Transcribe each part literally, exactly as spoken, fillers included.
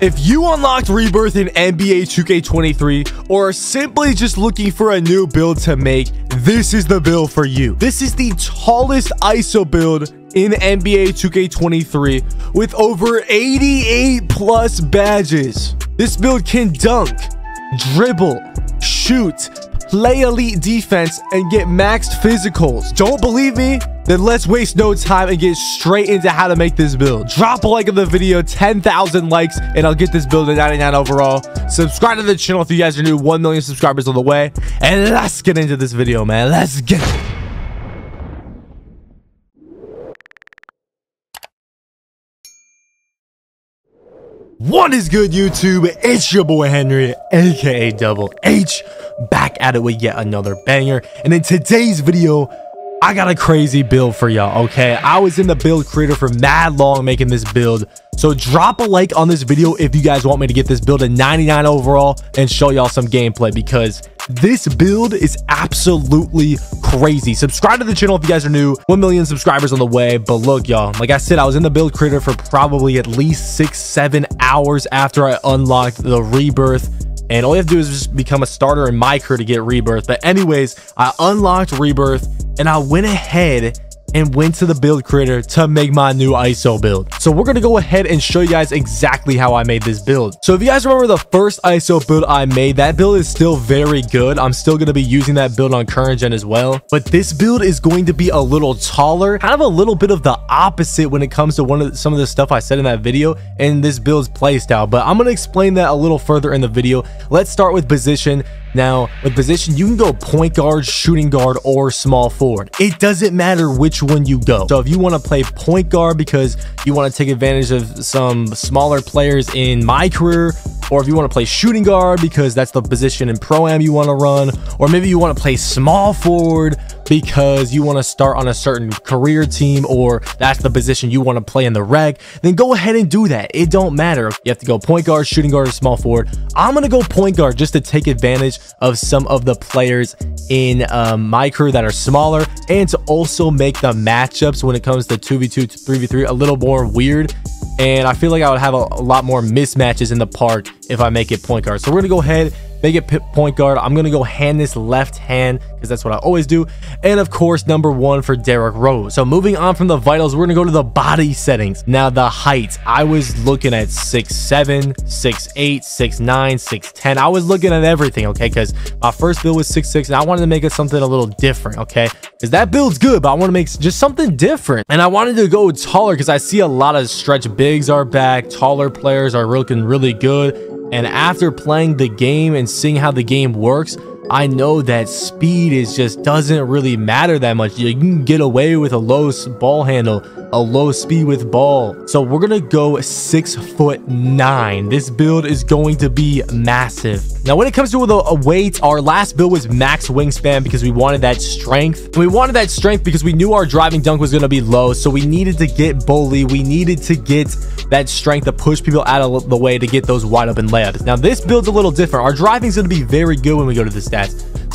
If you unlocked Rebirth in N B A two K twenty-three or are simply just looking for a new build to make, this is the build for you. This is the tallest I S O build in N B A two K twenty-three with over eighty-eight plus badges. This build can dunk, dribble, shoot, play elite defense, and get maxed physicals. Don't believe me? Then let's waste no time and get straight into how to make this build. Drop a like of the video, ten thousand likes, and I'll get this build at ninety-nine overall. Subscribe to the channel if you guys are new, one million subscribers on the way. And let's get into this video, man. Let's get it. What is good, YouTube? It's your boy Henry, aka Double H, back at it with yet another banger. And in today's video, I got a crazy build for y'all, okay? I was in the build creator for mad long making this build. So drop a like on this video if you guys want me to get this build at ninety-nine overall and show y'all some gameplay, because this build is absolutely crazy. Subscribe to the channel if you guys are new, one million subscribers on the way. But look, y'all, like I said, I was in the build creator for probably at least six, seven hours after I unlocked the Rebirth. And all you have to do is just become a starter in my crew to get Rebirth. But anyways, I unlocked Rebirth and I went ahead and went to the build creator to make my new I S O build. So we're gonna go ahead and show you guys exactly how I made this build. So if you guys remember the first I S O build I made, that build is still very good. I'm still gonna be using that build on current gen as well. But this build is going to be a little taller, kind of a little bit of the opposite when it comes to one of the, some of the stuff I said in that video and this build's playstyle. But I'm gonna explain that a little further in the video. Let's start with position. Now, with position, you can go point guard, shooting guard, or small forward. It doesn't matter which one you go. So if you want to play point guard because you want to take advantage of some smaller players in my career, or if you want to play shooting guard because that's the position in Pro-Am you want to run, or maybe you want to play small forward because you want to start on a certain career team or that's the position you want to play in the rec, then go ahead and do that. It don't matter. You have to go point guard, shooting guard, or small forward. I'm going to go point guard just to take advantage of some of the players in um, my career that are smaller and to also make the matchups when it comes to two v two, three v three a little more weird. And I feel like I would have a, a lot more mismatches in the park if I make it point guard. So we're going to go ahead, make it point guard. I'm going to go hand this left hand because that's what I always do. And of course, number one for Derek Rose. So moving on from the vitals, we're going to go to the body settings. Now the height, I was looking at six seven, six eight, six nine, six ten. I was looking at everything, okay? Because my first build was six six and I wanted to make it something a little different, okay? Because that build's good, but I want to make just something different. And I wanted to go taller because I see a lot of stretch bigs are back. Taller players are looking really good. And after playing the game and seeing how the game works, I know that speed is just doesn't really matter that much. You can get away with a low ball handle, a low speed with ball. So we're gonna go six foot nine. This build is going to be massive. Now, when it comes to the weight, our last build was max wingspan because we wanted that strength. And we wanted that strength because we knew our driving dunk was gonna be low. So we needed to get bully. We needed to get that strength to push people out of the way to get those wide open layups. Now this build's a little different. Our driving's gonna be very good when we go to the stat.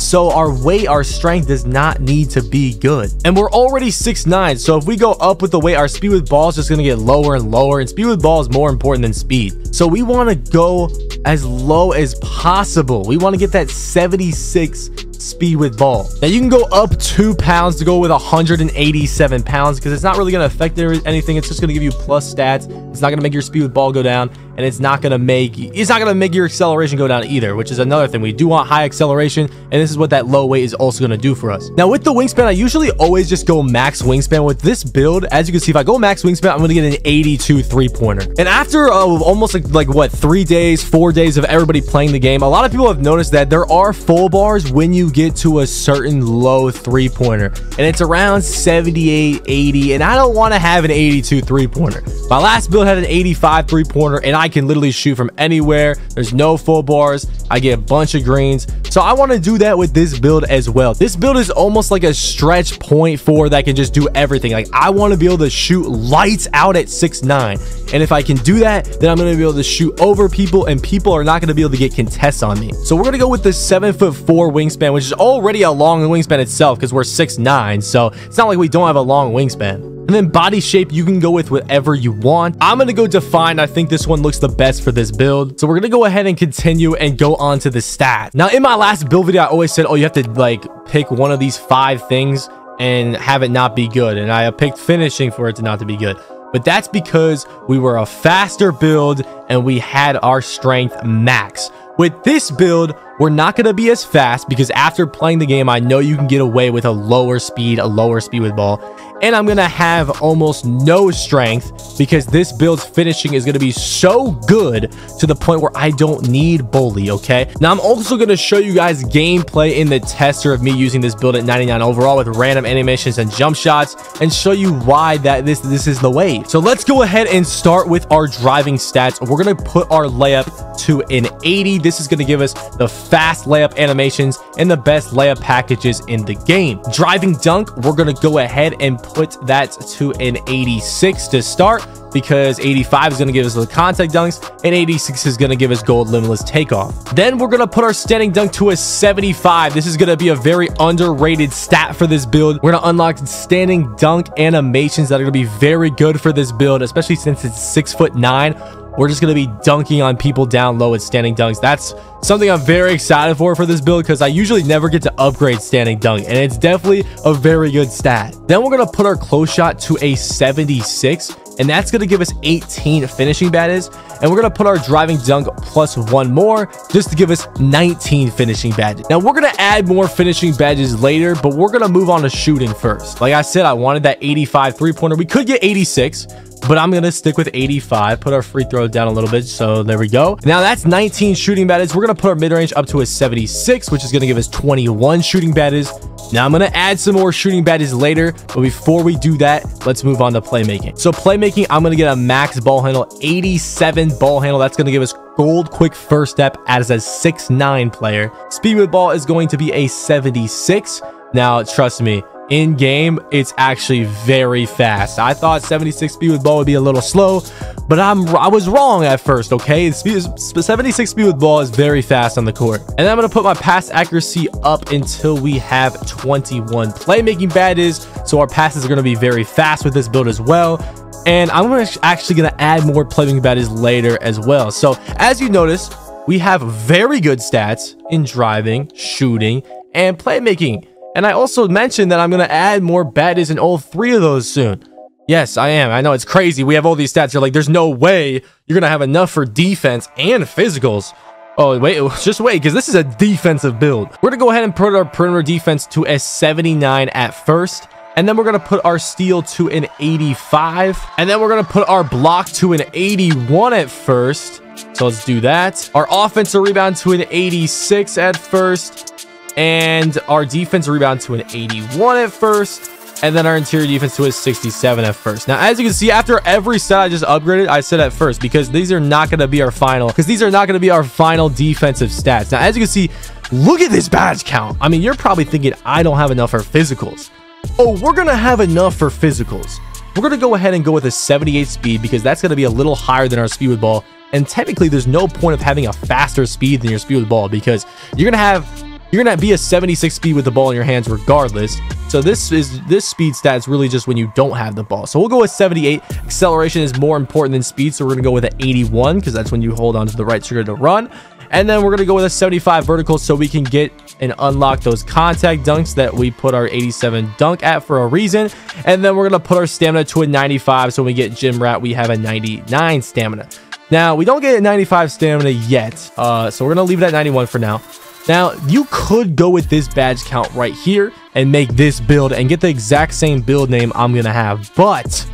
So our weight, our strength does not need to be good. And we're already six nine. So if we go up with the weight, our speed with ball is just going to get lower and lower. And speed with ball is more important than speed. So we want to go as low as possible. We want to get that seventy-six speed with ball. Now you can go up two pounds to go with one hundred eighty-seven pounds because it's not really going to affect anything. It's just going to give you plus stats. It's not going to make your speed with ball go down, and it's not going to make it's not going to make your acceleration go down either, which is another thing. We do want high acceleration, and this is what that low weight is also going to do for us. Now with the wingspan, I usually always just go max wingspan. With this build, as you can see, if I go max wingspan, I'm going to get an eighty-two three-pointer. And after uh, almost like, like what three days four days of everybody playing the game, a lot of people have noticed that there are full bars when you get to a certain low three-pointer, and it's around seventy-eight, eighty, and I don't want to have an eighty-two three-pointer. My last build had an eighty-five three-pointer, and I can literally shoot from anywhere. There's no full bars. I get a bunch of greens. So I want to do that with this build as well. This build is almost like a stretch point four that can just do everything. Like, I want to be able to shoot lights out at six nine, and if I can do that, then I'm going to be able to shoot over people, and people are not going to be able to get contests on me. So we're going to go with the seven foot four wingspan, which is already a long wingspan itself because we're six nine, so it's not like we don't have a long wingspan. And then body shape, you can go with whatever you want. I'm going to go defined. I think this one looks the best for this build. So we're going to go ahead and continue and go on to the stats. Now, in my last build video, I always said, oh, you have to like pick one of these five things and have it not be good. And I picked finishing for it to not to be good. But that's because we were a faster build and we had our strength max. With this build, we're not going to be as fast because after playing the game, I know you can get away with a lower speed, a lower speed with ball. And I'm going to have almost no strength because this build's finishing is going to be so good to the point where I don't need bully, okay? Now, I'm also going to show you guys gameplay in the tester of me using this build at ninety-nine overall with random animations and jump shots and show you why that this, this is the way. So let's go ahead and start with our driving stats. We're going to put our layup to an eighty. This is going to give us the fast layup animations and the best layup packages in the game. Driving dunk, we're going to go ahead and put that to an eighty-six to start because eighty-five is going to give us the contact dunks and eighty-six is going to give us gold limitless takeoff. Then we're going to put our standing dunk to a seventy-five. This is going to be a very underrated stat for this build. We're going to unlock standing dunk animations that are going to be very good for this build, especially since it's six foot nine. We're just going to be dunking on people down low with standing dunks. That's something I'm very excited for for this build because I usually never get to upgrade standing dunk, and it's definitely a very good stat. Then we're going to put our close shot to a seventy-six, and that's going to give us eighteen finishing badges. And we're going to put our driving dunk plus one more just to give us nineteen finishing badges. Now, we're going to add more finishing badges later, but we're going to move on to shooting first. Like I said, I wanted that eighty-five three-pointer. We could get eighty-six, but I'm going to stick with eighty-five. Put our free throw down a little bit. So there we go. Now that's nineteen shooting badges. We're going to put our mid-range up to a seventy-six, which is going to give us twenty-one shooting badges. Now I'm going to add some more shooting badges later, but before we do that, let's move on to playmaking. So playmaking, I'm going to get a max ball handle, eighty-seven ball handle. That's going to give us gold quick first step as a six nine player. Speed with ball is going to be a seventy-six. Now, trust me, in game, it's actually very fast. I thought seventy-six speed with ball would be a little slow, but I'm I was wrong at first. Okay, seventy-six speed with ball is very fast on the court. And then I'm gonna put my pass accuracy up until we have twenty-one playmaking badges, so our passes are gonna be very fast with this build as well. And I'm actually gonna add more playmaking badges later as well. So as you notice, we have very good stats in driving, shooting, and playmaking. And I also mentioned that I'm going to add more badges in all three of those soon. Yes, I am. I know it's crazy. We have all these stats. You're like, there's no way you're going to have enough for defense and physicals. Oh, wait, just wait, because this is a defensive build. We're going to go ahead and put our perimeter defense to a seventy-nine at first. And then we're going to put our steal to an eighty-five. And then we're going to put our block to an eighty-one at first. So let's do that. Our offensive rebound to an eighty-six at first. And our defense rebound to an eighty-one at first. And then our interior defense to a sixty-seven at first. Now, as you can see, after every set I just upgraded, I said at first, because these are not going to be our final, because these are not going to be our final defensive stats. Now, as you can see, look at this badge count. I mean, you're probably thinking, I don't have enough for physicals. Oh, we're going to have enough for physicals. We're going to go ahead and go with a seventy-eight speed because that's going to be a little higher than our speed with ball. And technically, there's no point of having a faster speed than your speed with ball because you're going to have... You're going to be a seventy-six speed with the ball in your hands regardless. So this is this speed stat is really just when you don't have the ball. So we'll go with seventy-eight. Acceleration is more important than speed. So we're going to go with an eighty-one because that's when you hold on to the right trigger to run. And then we're going to go with a seventy-five vertical so we can get and unlock those contact dunks that we put our eighty-seven dunk at for a reason. And then we're going to put our stamina to a ninety-five. So when we get Gym Rat, we have a ninety-nine stamina. Now, we don't get a ninety-five stamina yet. Uh, so we're going to leave it at ninety-one for now. Now, you could go with this badge count right here and make this build and get the exact same build name I'm going to have, but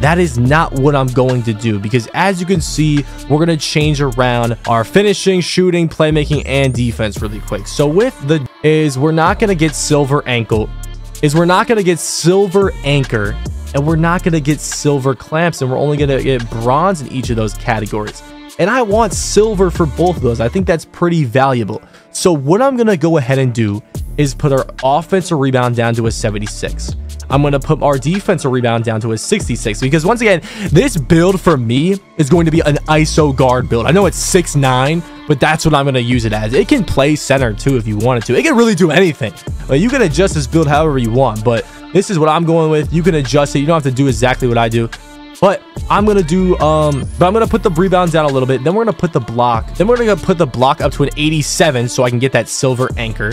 that is not what I'm going to do because as you can see, we're going to change around our finishing, shooting, playmaking, and defense really quick. So with the is we're not going to get silver ankle, is we're not going to get silver anchor, and we're not going to get silver clamps, and we're only going to get bronze in each of those categories. And I want silver for both of those. I think that's pretty valuable. So what I'm going to go ahead and do is put our offensive rebound down to a seventy-six. I'm going to put our defensive rebound down to a sixty-six because once again, this build for me is going to be an I S O guard build. I know it's six nine, but that's what I'm going to use it as. It can play center too if you wanted to. It can really do anything. Like, you can adjust this build however you want, but This is what I'm going with. You can adjust it. You don't have to do exactly what I do. But I'm going to do, um, but I'm going to put the rebounds down a little bit. Then we're going to put the block. Then we're going to put the block up to an eighty-seven so I can get that silver anchor.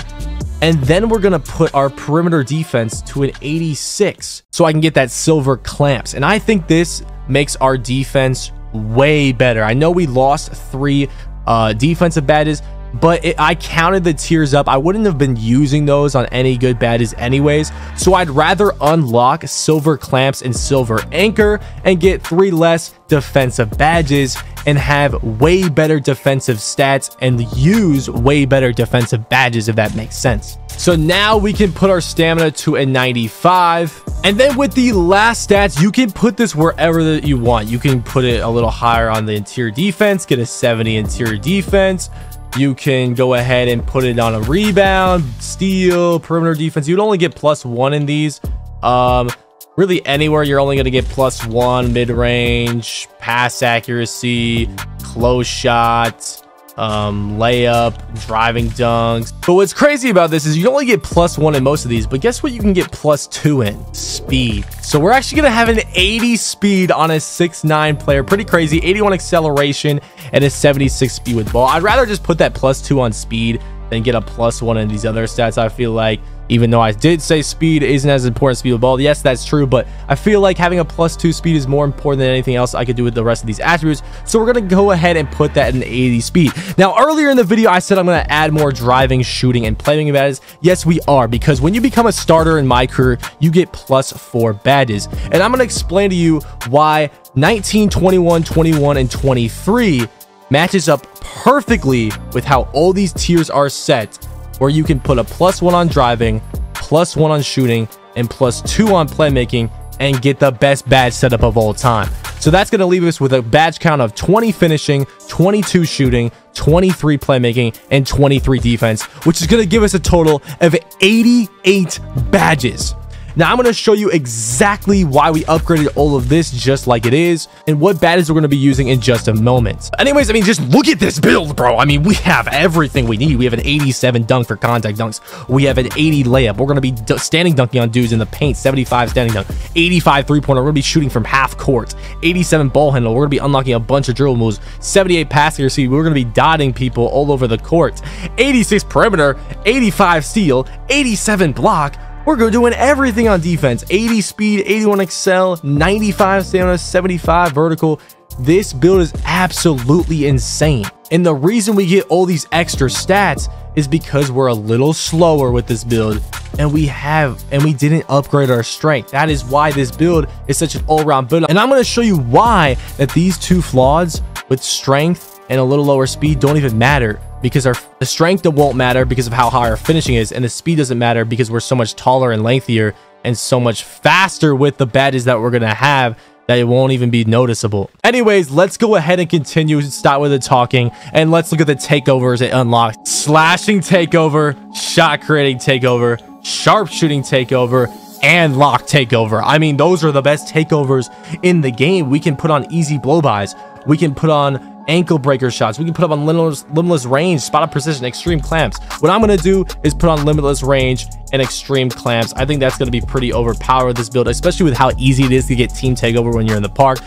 And then we're going to put our perimeter defense to an eighty-six so I can get that silver clamps. And I think this makes our defense way better. I know we lost three uh, defensive badges, but it, I counted the tiers up. I wouldn't have been using those on any good badges anyways, so I'd rather unlock silver clamps and silver anchor and get three less defensive badges and have way better defensive stats and use way better defensive badges, if that makes sense. So now we can put our stamina to a ninety-five. And then with the last stats, you can put this wherever that you want. You can put it a little higher on the interior defense, get a seventy interior defense. You can go ahead and put it on a rebound, steal, perimeter defense. You'd only get plus one in these. Um, really anywhere, you're only going to get plus one, mid-range, pass accuracy, close shot, um, layup, driving dunks. But what's crazy about this is you only get plus one in most of these, but guess what you can get plus two in? Speed. So we're actually going to have an eighty speed on a six nine player. Pretty crazy. eighty-one acceleration and a seventy-six speed with ball. I'd rather just put that plus two on speed than get a plus one in these other stats. I feel like, even though I did say speed isn't as important as speed with ball, yes, that's true, but I feel like having a plus two speed is more important than anything else I could do with the rest of these attributes. So we're going to go ahead and put that in eighty speed. Now, earlier in the video, I said I'm going to add more driving, shooting, and playmaking badges. Yes, we are, because when you become a starter in my career, you get plus four badges. And I'm going to explain to you why nineteen, twenty-one, twenty-one, and twenty-three matches up perfectly with how all these tiers are set, where you can put a plus one on driving, plus one on shooting, and plus two on playmaking and get the best badge setup of all time. So that's going to leave us with a badge count of twenty finishing, twenty-two shooting, twenty-three playmaking, and twenty-three defense, which is going to give us a total of eighty-eight badges. Now, I'm going to show you exactly why we upgraded all of this just like it is and what badges we're going to be using in just a moment. Anyways, I mean, just look at this build, bro. I mean, we have everything we need. We have an eighty-seven dunk for contact dunks. We have an eighty layup. We're going to be standing dunking on dudes in the paint, seventy-five standing dunk, eighty-five three-pointer. We're going to be shooting from half court, eighty-seven ball handle. We're going to be unlocking a bunch of dribble moves, seventy-eight pass accuracy. We're going to be dotting people all over the court, eighty-six perimeter, eighty-five steal, eighty-seven block. We're going to doing everything on defense. eighty speed, eighty-one excel, ninety-five stamina, seventy-five vertical. This build is absolutely insane. And the reason we get all these extra stats is because we're a little slower with this build and we have and we didn't upgrade our strength. That is why this build is such an all-round build. And I'm going to show you why that these two flaws with strength and a little lower speed don't even matter, because our the strength won't matter because of how high our finishing is, and the speed doesn't matter because we're so much taller and lengthier and so much faster with the badges that we're gonna have that it won't even be noticeable. Anyways, let's go ahead and continue and stop with the talking, and let's look at the takeovers it unlocked. Slashing takeover, shot creating takeover, sharp shooting takeover, and lock takeover. I mean, those are the best takeovers in the game. We can put on easy blow-bys, we can put on ankle breaker shots, we can put up on limitless, limitless range, spot up precision, extreme clamps. What I'm going to do is put on limitless range and extreme clamps. I think that's going to be pretty overpowered this build, especially with how easy it is to get team takeover when you're in the park.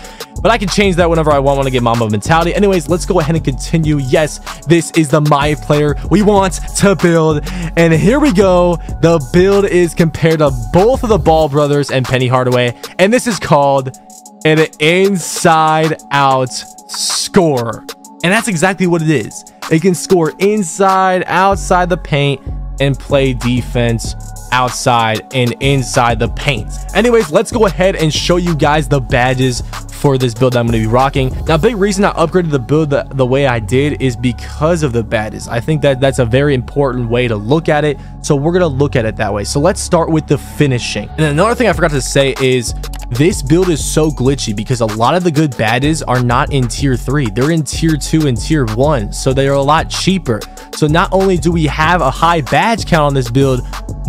But I can change that whenever I want. I want to get mama mentality. Anyways, let's go ahead and continue. Yes, this is the my player we want to build, and here we go. The build is compared to both of the Ball brothers and Penny Hardaway, and this is called an inside out scorer, and that's exactly what it is. It can score inside, outside the paint, and play defense outside and inside the paint. Anyways, let's go ahead and show you guys the badges for this build that I'm going to be rocking. Now, big reason I upgraded the build the, the way I did is because of the badges. I think that that's a very important way to look at it, so we're going to look at it that way. So let's start with the finishing. And another thing I forgot to say is this build is so glitchy because a lot of the good badges are not in tier three. They're in tier two and tier one, so they are a lot cheaper. So not only do we have a high badge count on this build,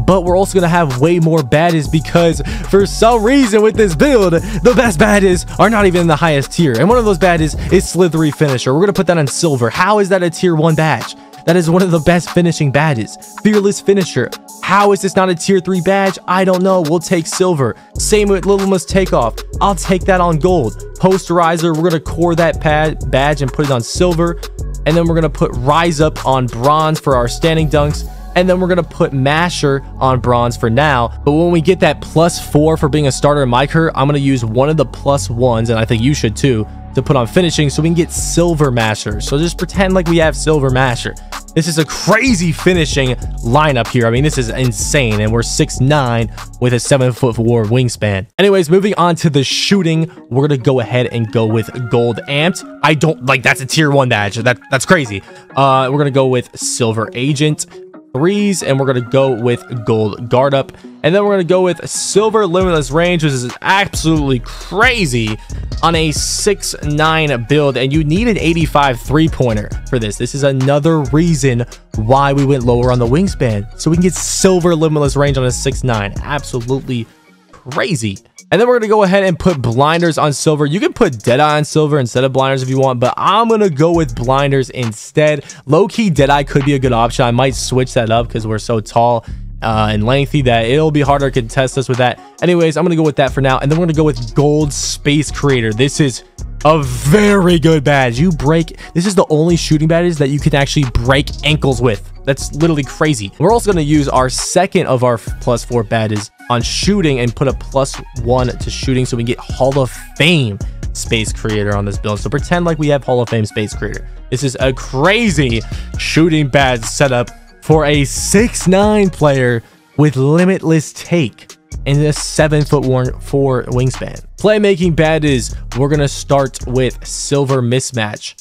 but we're also going to have way more badges because for some reason with this build, the best badges are not even in the highest tier. And one of those badges is Slithery Finisher. We're going to put that on silver. How is that a tier one badge? That is one of the best finishing badges. Fearless Finisher. How is this not a tier three badge? I don't know. We'll take silver. Same with Lilima's Takeoff. I'll take that on gold. Posterizer, we're going to core that pad badge and put it on silver. And then we're going to put Rise Up on bronze for our standing dunks. And then we're going to put Masher on bronze for now. But when we get that plus four for being a starter in my career, I'm going to use one of the plus ones, and I think you should too, to put on finishing so we can get silver Masher. So just pretend like we have silver Masher. This is a crazy finishing lineup here. I mean, this is insane. And we're six nine with a seven foot four wingspan. Anyways, moving on to the shooting, we're going to go ahead and go with gold amped. I don't like that's a tier one badge. That, that's crazy. Uh, we're going to go with silver agent. Threes, and we're gonna go with gold guard up, and then we're gonna go with silver limitless range, which is absolutely crazy on a six nine build. And you need an eighty-five three-pointer for this. This is another reason why we went lower on the wingspan, so we can get silver limitless range on a six nine. Absolutely crazy. And then we're gonna go ahead and put blinders on silver. You can put Deadeye on silver instead of blinders if you want, but I'm gonna go with blinders instead. Low-key Deadeye could be a good option. I might switch that up because we're so tall uh, and lengthy that it'll be harder to contest us with that. Anyways, I'm gonna go with that for now. And then we're gonna go with gold space creator. This is a very good badge. You break this is the only shooting badge that you can actually break ankles with. That's literally crazy. We're also going to use our second of our plus four badges on shooting and put a plus one to shooting so we can get Hall of Fame space creator on this build. So pretend like we have Hall of Fame space creator. This is a crazy shooting badge setup for a six nine player with limitless take and a seven foot one four wingspan. Playmaking badges, we're gonna start with silver mismatch,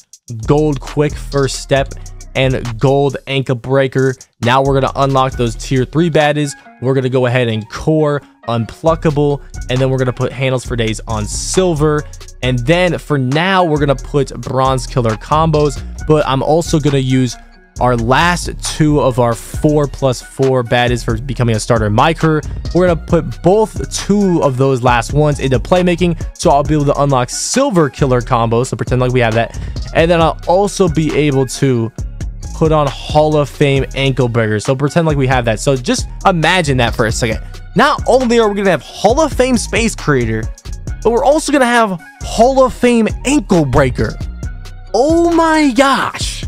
gold quick first step, and gold ankle breaker. Now we're gonna unlock those tier three badges. We're gonna go ahead and core unpluckable, and then we're gonna put handles for days on silver. And then for now, we're gonna put bronze killer combos, but I'm also gonna use our last two of our four plus four badges for becoming a starter in my career. We're gonna put both two of those last ones into playmaking, so I'll be able to unlock silver killer combos. So pretend like we have that, and then I'll also be able to put on Hall of Fame ankle breaker. So pretend like we have that. So just imagine that for a second. Not only are we gonna have Hall of Fame space creator, but we're also gonna have Hall of Fame ankle breaker. Oh my gosh.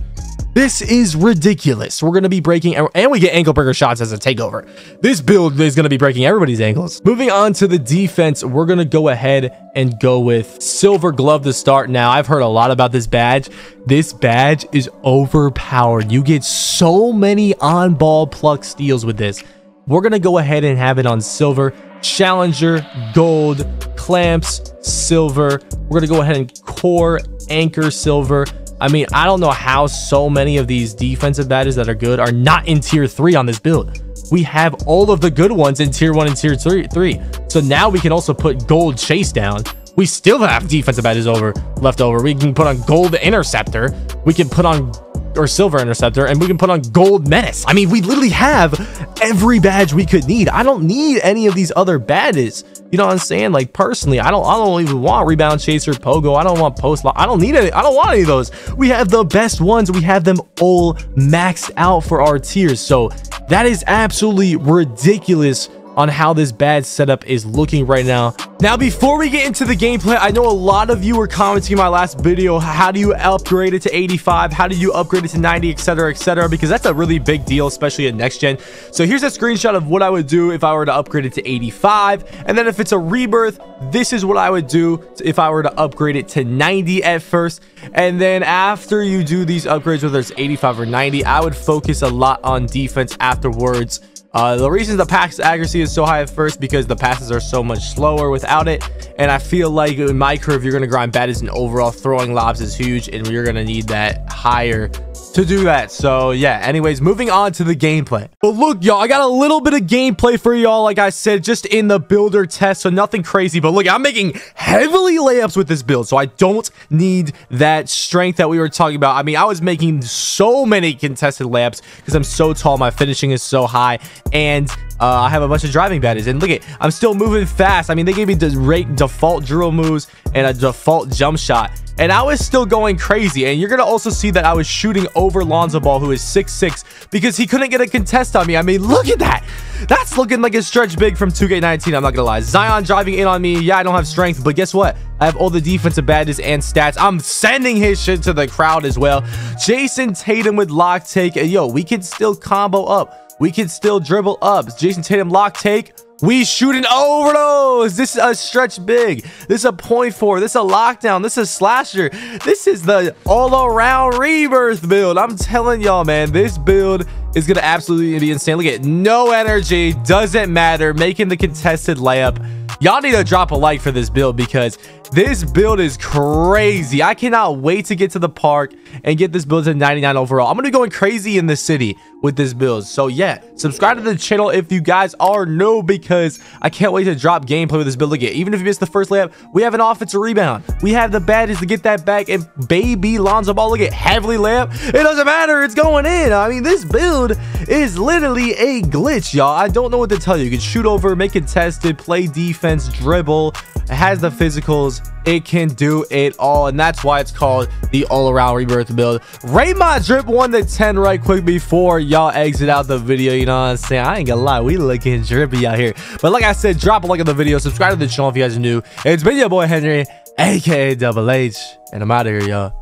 This is ridiculous. We're going to be breaking, and we get ankle breaker shots as a takeover. This build is going to be breaking everybody's ankles. Moving on to the defense, we're going to go ahead and go with silver glove to start. Now, I've heard a lot about this badge. This badge is overpowered. You get so many on-ball pluck steals with this. We're going to go ahead and have it on silver. Challenger, gold, clamps, silver. We're going to go ahead and core, anchor, silver. I mean, I don't know how so many of these defensive badges that are good are not in tier three on this build. We have all of the good ones in tier one and tier three. three. So now we can also put gold chase down. We still have defensive badges over left over. We can put on gold interceptor. We can put on or silver interceptor, and we can put on gold menace. I mean, we literally have every badge we could need. I don't need any of these other badges. You know what I'm saying? Like, personally, I don't I don't even want rebound chaser, pogo. I don't want post lock. I don't need any. I don't want any of those. We have the best ones. We have them all maxed out for our tiers. So that is absolutely ridiculous on how this badge setup is looking right now. Now, before we get into the gameplay, I know a lot of you were commenting in my last video, how do you upgrade it to eighty-five? How do you upgrade it to ninety, et cetera, et cetera? Because that's a really big deal, especially in next gen. So here's a screenshot of what I would do if I were to upgrade it to eighty-five. And then if it's a rebirth, this is what I would do if I were to upgrade it to ninety at first. And then after you do these upgrades, whether it's eighty-five or ninety, I would focus a lot on defense afterwards. Uh, the reason the pass accuracy is so high at first because the passes are so much slower without it, and I feel like in my curve you're going to grind badges, and overall throwing lobs is huge, and you're going to need that higher to do that. So yeah, anyways, moving on to the gameplay. But look, y'all, I got a little bit of gameplay for y'all, like I said, just in the builder test, so nothing crazy. But look, I'm making heavily layups with this build, so I don't need that strength that we were talking about. I mean, I was making so many contested layups because I'm so tall, my finishing is so high, and uh, I have a bunch of driving badges. And look at, I'm still moving fast. I mean, they gave me the rate default drill moves and a default jump shot. and I was still going crazy. And you're gonna also see that I was shooting over Lonzo Ball, who is six six, because he couldn't get a contest on me. I mean, look at that. That's looking like a stretch big from two K nineteen. I'm not gonna lie. Zion driving in on me. Yeah, I don't have strength, but guess what? I have all the defensive badges and stats. I'm sending his shit to the crowd as well. Jason Tatum with lock take. And yo, we can still combo up. We can still dribble up. Jason Tatum lock take. We shooting over those. This is a stretch big. This is a point four. This is a lockdown. This is a slasher. This is the all-around rebirth build. I'm telling y'all, man, this build is gonna absolutely be insane. Look at no energy. Doesn't matter. Making the contested layup. Y'all need to drop a like for this build because this build is crazy. I cannot wait to get to the park and get this build to ninety-nine overall. I'm gonna be going crazy in the city with this build. So yeah, subscribe to the channel if you guys are new because I can't wait to drop gameplay with this build again. Even if you missed the first layup, we have an offensive rebound. We have the badges to get that back, and baby Lonzo Ball, look at heavily layup. It doesn't matter, it's going in. I mean, this build is literally a glitch, y'all. I don't know what to tell you. You can shoot over, make contested, play defense, dribble. It has the physicals. It can do it all, and that's why it's called the all-around rebirth build. Rate my drip one to ten right quick before y'all exit out the video. You know what I'm saying? I ain't gonna lie, we looking drippy out here. But like I said, drop a like on the video, subscribe to the channel if you guys are new. It's been your boy Henry, aka Double H, and I'm out of here, y'all.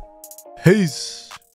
Peace.